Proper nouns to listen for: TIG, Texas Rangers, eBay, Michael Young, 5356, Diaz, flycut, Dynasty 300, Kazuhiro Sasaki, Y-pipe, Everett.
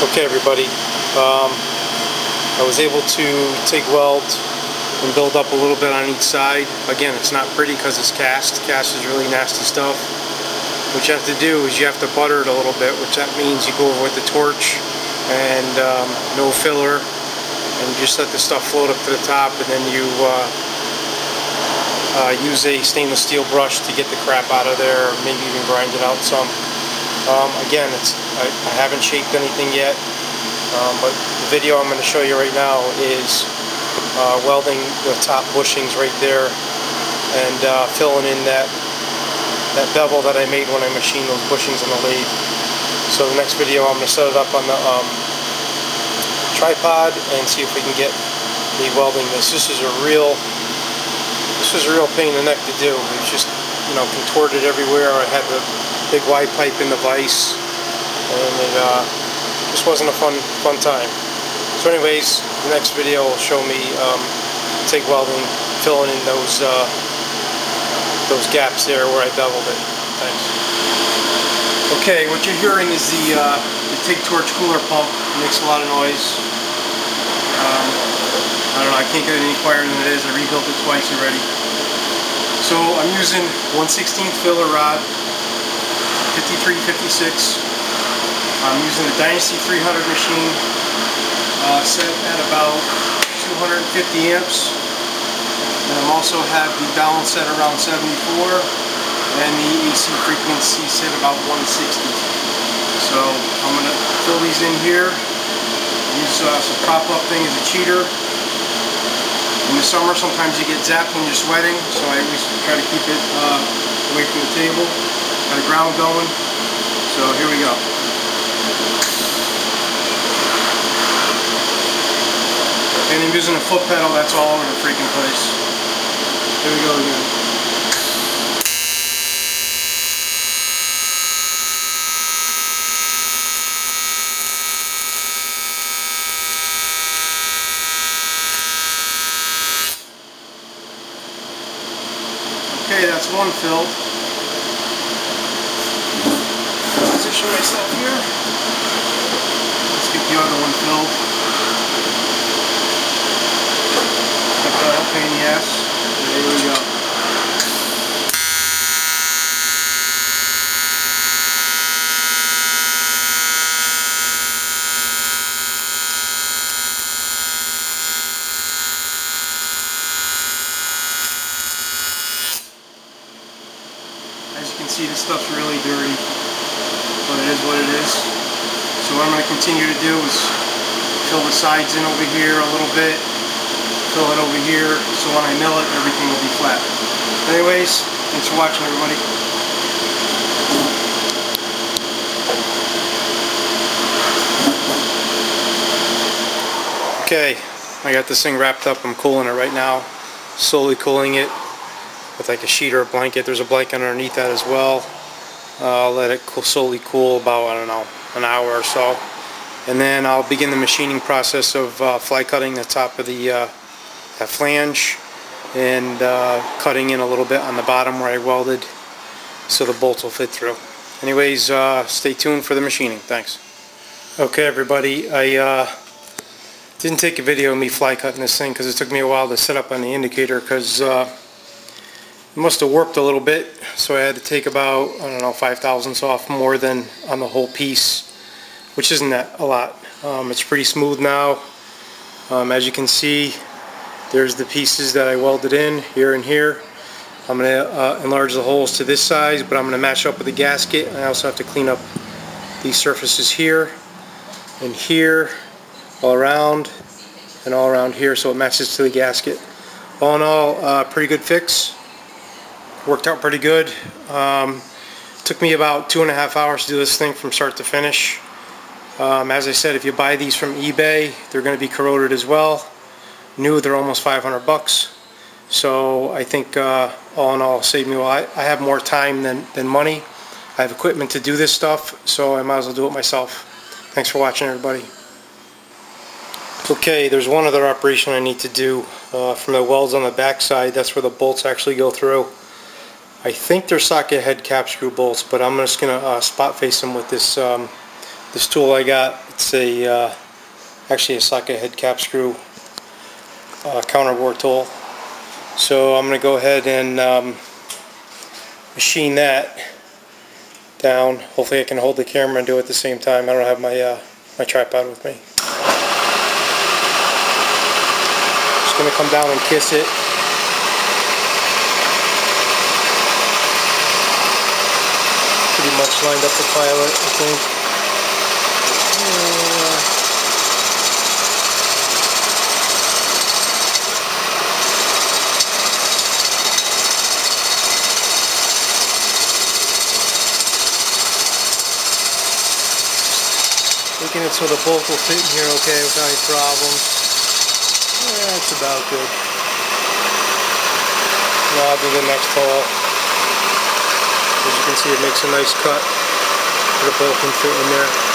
Okay everybody, I was able to TIG weld and build up a little bit on each side. Again, it's not pretty because it's cast. Cast is really nasty stuff. What you have to do is you have to butter it a little bit, which that means you go over with the torch and no filler, and you just let the stuff float up to the top, and then you use a stainless steel brush to get the crap out of there, or maybe even grind it out some. Again, I haven't shaped anything yet, but the video I'm going to show you right now is welding the top bushings right there and filling in that bevel that I made when I machined those bushings in the lathe. So the next video I'm going to set it up on the tripod and see if we can get the welding. This was a real pain in the neck to do. It was just, you know, contorted everywhere. I had the big Y pipe in the vise, and it just wasn't a fun time. So anyways, the next video will show me TIG welding, filling in those gaps there where I beveled it. Thanks. Okay, what you're hearing is the TIG torch cooler pump. It makes a lot of noise. I don't know, I can't get it any quieter than it is. I rebuilt it twice already. So I'm using 1/16 filler rod, 5356. I'm using the Dynasty 300 machine, set at about 250 amps. And I also have the balance set around 74, and the AC frequency set about 160. So I'm going to fill these in here. Use some pop-up thing as a cheater. In the summer, sometimes you get zapped when you're sweating, so I always try to keep it away from the table. Got the ground going, so here we go. And I'm using a foot pedal that's all over the freaking place. Here we go again. Okay, that's one filled. Position myself here. Let's get the other one filled. Put that up in the ass. There we go. As you can see, this stuff's really dirty. But it is what it is. So what I'm going to continue to do is fill the sides in over here a little bit, fill it over here, so when I mill it, everything will be flat. Anyways, thanks for watching, everybody. Okay, I got this thing wrapped up. I'm cooling it right now, slowly cooling it with like a sheet or a blanket. There's a blanket underneath that as well. I'll let it slowly cool about, I don't know, an hour or so, and then I'll begin the machining process of fly cutting the top of the that flange, and cutting in a little bit on the bottom where I welded so the bolts will fit through. Anyways, stay tuned for the machining. Thanks. Okay everybody, I didn't take a video of me fly cutting this thing because it took me a while to set up on the indicator, because it must have warped a little bit, so I had to take about, I don't know, 0.005 off more than on the whole piece, which isn't that a lot. It's pretty smooth now. As you can see, there's the pieces that I welded in, here and here. I'm going to enlarge the holes to this size, but I'm going to match up with the gasket. I also have to clean up these surfaces here and here, all around, and all around here, so it matches to the gasket. All in all, pretty good fix. Worked out pretty good. Took me about 2.5 hours to do this thing from start to finish. As I said, if you buy these from eBay, they're going to be corroded as well. New, they're almost $500. So I think all in all, saved me. Well, I have more time than money. I have equipment to do this stuff, so I might as well do it myself. Thanks for watching, everybody. Okay, there's one other operation I need to do for my welds on the back side. That's where the bolts actually go through. I think they're socket head cap screw bolts, but I'm just going to spot face them with this This tool I got, it's a actually a socket head cap screw counterbore tool. So I'm going to go ahead and machine that down. Hopefully I can hold the camera and do it at the same time. I don't have my my tripod with me. Just going to come down and kiss it. Pretty much lined up the pilot, I think. Making it so the bolt will fit in here okay without any problems. Yeah, that's about good. Now I'll do the next hole. As you can see, it makes a nice cut. The bolt can fit in there.